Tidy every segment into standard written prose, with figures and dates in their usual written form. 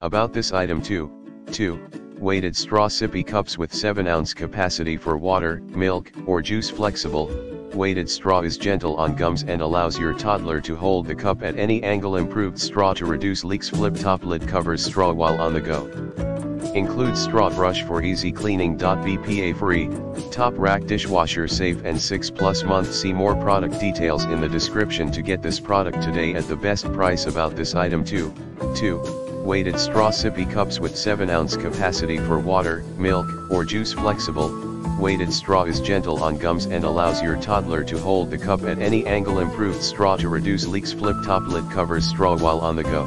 About this item too, 2 weighted straw sippy cups with 7-ounce capacity for water, milk, or juice. Flexible, weighted straw is gentle on gums and allows your toddler to hold the cup at any angle. Improved straw to reduce leaks. Flip top lid covers straw while on the go. Includes straw brush for easy cleaning. BPA free, top rack dishwasher safe and 6+ month. See more product details in the description to get this product today at the best price. About this item too, 2 weighted straw sippy cups with 7-ounce capacity for water, milk, or juice. Flexible, weighted straw is gentle on gums and allows your toddler to hold the cup at any angle. Improved straw to reduce leaks. Flip top lid covers straw while on the go.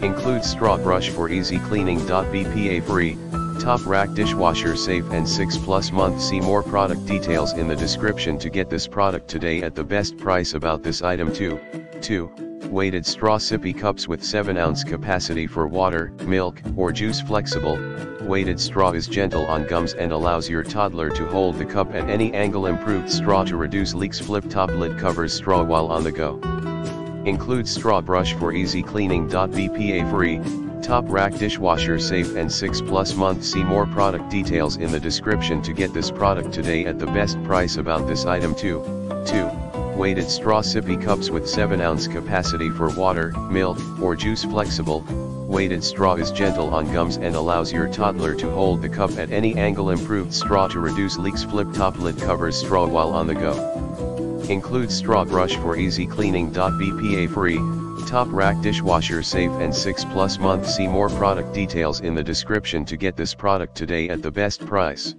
Includes straw brush for easy cleaning. BPA free, top rack dishwasher safe and 6+ month. See more product details in the description to get this product today at the best price. About this item too, 2 weighted straw sippy cups with 7-ounce capacity for water, milk, or juice. Flexible, weighted straw is gentle on gums and allows your toddler to hold the cup at any angle. Improved straw to reduce leaks. Flip top lid covers straw while on the go. Includes straw brush for easy cleaning. BPA free, top rack dishwasher safe and 6+ month. See more product details in the description to get this product today at the best price. About this item too, 2 weighted straw sippy cups with 7-ounce capacity for water, milk, or juice. Flexible, weighted straw is gentle on gums and allows your toddler to hold the cup at any angle. Improved straw to reduce leaks. Flip top lid covers straw while on the go. Includes straw brush for easy cleaning. BPA free, top rack dishwasher safe and 6+ month. See more product details in the description to get this product today at the best price.